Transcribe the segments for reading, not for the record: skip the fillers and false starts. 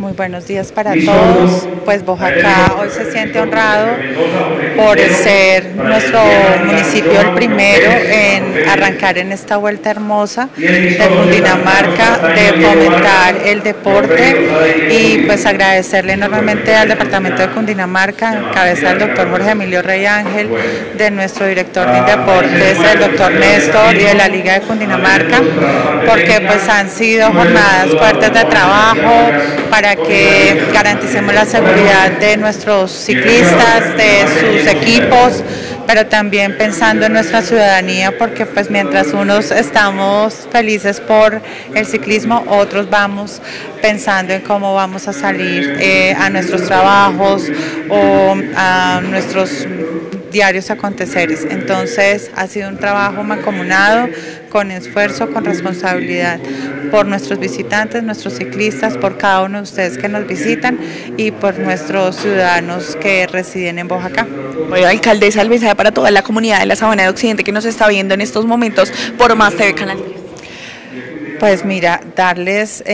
Muy buenos días para todos. Pues Bojacá hoy se siente honrado por ser nuestro municipio el primero en arrancar en esta vuelta hermosa de Cundinamarca, de fomentar el deporte, y pues agradecerle enormemente al departamento de Cundinamarca, en cabeza del doctor Jorge Emilio Rey Ángel, de nuestro director de deportes, el doctor Néstor, y de la Liga de Cundinamarca, porque pues han sido jornadas fuertes de trabajo para que garanticemos la seguridad de nuestros ciclistas, de sus equipos, pero también pensando en nuestra ciudadanía, porque pues mientras unos estamos felices por el ciclismo, otros vamos pensando en cómo vamos a salir a nuestros trabajos o a nuestros diarios aconteceres. Entonces ha sido un trabajo mancomunado, con esfuerzo, con responsabilidad, por nuestros visitantes, nuestros ciclistas, por cada uno de ustedes que nos visitan y por nuestros ciudadanos que residen en Bojacá. Bueno, alcaldesa, el mensaje para toda la comunidad de la Sabana de Occidente que nos está viendo en estos momentos por Más TV Canal 3. Pues mira, darles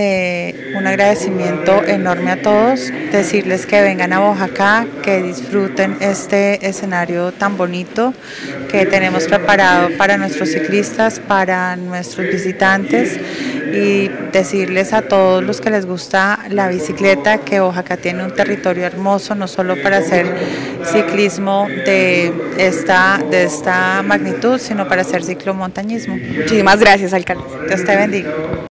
un agradecimiento enorme a todos, decirles que vengan a Bojacá, que disfruten este escenario tan bonito que tenemos preparado para nuestros ciclistas, para nuestros visitantes, y decirles a todos los que les gusta la bicicleta que Bojacá tiene un territorio hermoso, no solo para hacer ciclismo de esta magnitud, sino para hacer ciclomontañismo. Muchísimas gracias, alcalde. Dios te bendiga.